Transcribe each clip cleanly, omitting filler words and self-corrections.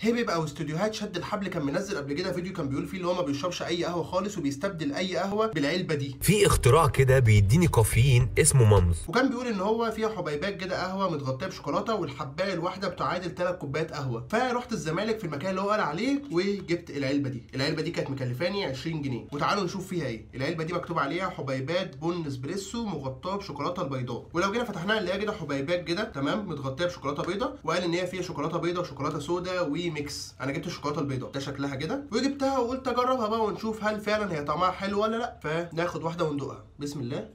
هيبي بقى واستوديوهات شد الحبل كان منزل قبل كده فيديو كان بيقول فيه اللي هو ما بيشربش اي قهوه خالص وبيستبدل اي قهوه بالعلبه دي. في اختراع كده بيديني كافيين اسمه مامز، وكان بيقول ان هو فيها حبيبات كده قهوه متغطيه بشوكولاته والحبايه الواحده بتعادل 3 كوبايات قهوه. فرحت الزمالك في المكان اللي هو قال عليه وجبت العلبه دي. العلبه دي كانت مكلفاني 20 جنيه، وتعالوا نشوف فيها ايه. العلبه دي مكتوب عليها حبيبات بن اسبريسو مغطاه بشوكولاته البيضاء، ولو جينا فتحناها نلاقيها كده حبيبات كده تمام متغطيه بشوكولاته بيضاء، وقال ان هي فيها شوكولاته بيضاء وشوكولاته سودا ميكس. انا جبت الشوكولاته البيضاء ده شكلها كده وجبتها وقلت اجربها بقى ونشوف هل فعلا هي طعمها حلو ولا لا. فناخد واحده وندوقها. بسم الله.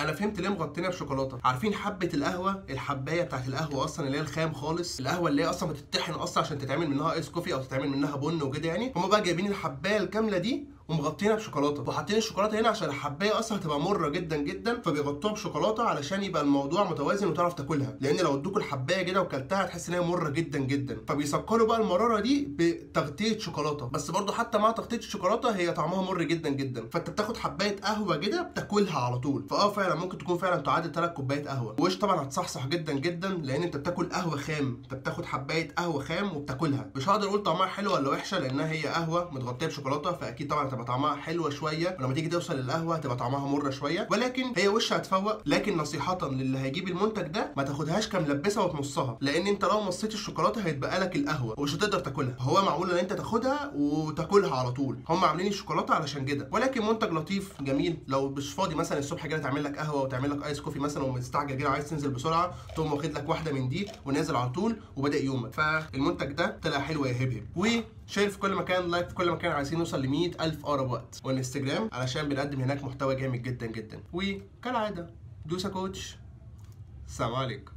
انا فهمت ليه مغطينا بشوكولاته. عارفين حبه القهوه، الحبايه بتاعت القهوه اصلا اللي هي الخام خالص، القهوه اللي هي اصلا بتتطحن اصلا عشان تتعمل منها ايس كوفي او تتعمل منها بن وكده يعني. هم بقى جايبين الحبايه الكامله دي ومغطينها بشوكولاته، وحاطين الشوكولاته هنا عشان الحبايه اصلا هتبقى مره جدا جدا، فبيغطوها بشوكولاته علشان يبقى الموضوع متوازن وتعرف تاكلها، لان لو ادوك الحبايه كده وكلتها هتحس ان هي مره جدا جدا. فبيسكروا بقى المراره دي بتغطيه شوكولاته، بس برضو حتى مع تغطيه الشوكولاته هي طعمها مر جدا جدا. فانت بتاخد حبايه قهوه كده بتاكلها على طول، فعلا ممكن تكون فعلا تعادل 3 كوبايات قهوه. وش طبعا هتصحصح جدا جدا، لان انت بتاكل قهوه خام، انت بتاخد حبايه قهوه خام وبتاكلها. مش هقدر اقول طعمها حلو ولا وحشه لانها هي قهوه متغطيه بشوكولاته، فاكيد طبعا هتبقى طعمها حلوه شويه، ولما تيجي توصل للقهوه هتبقى طعمها مره شويه، ولكن هي وش هتفوق. لكن نصيحه للي هيجيب المنتج ده، ما تاخدهاش كملبسه وتمصها، لان انت لو مصيت الشوكولاته هيتبقى لك القهوه ومش هتقدر تاكلها. هو معقول ان انت تاخدها وتاكلها على طول؟ هم عاملين الشوكولاته علشان كده، ولكن منتج لطيف جميل. لو مش فاضي مثلا الصبح كده تعمل لك قهوه وتعمل لك ايس كوفي مثلا ومستعجل كده عايز تنزل بسرعه، تقوم واخد لك واحده من دي ونازل على طول وبدا يومك. فالمنتج ده طلع حلو يا هبهب. وشير في كل مكان، لايك في كل مكان، عايزين نوصل ل 100,000 اقرب وقت، والانستجرام علشان بنقدم هناك محتوى جامد جدا جدا. وكالعاده دوسه كوتش. السلام عليكم.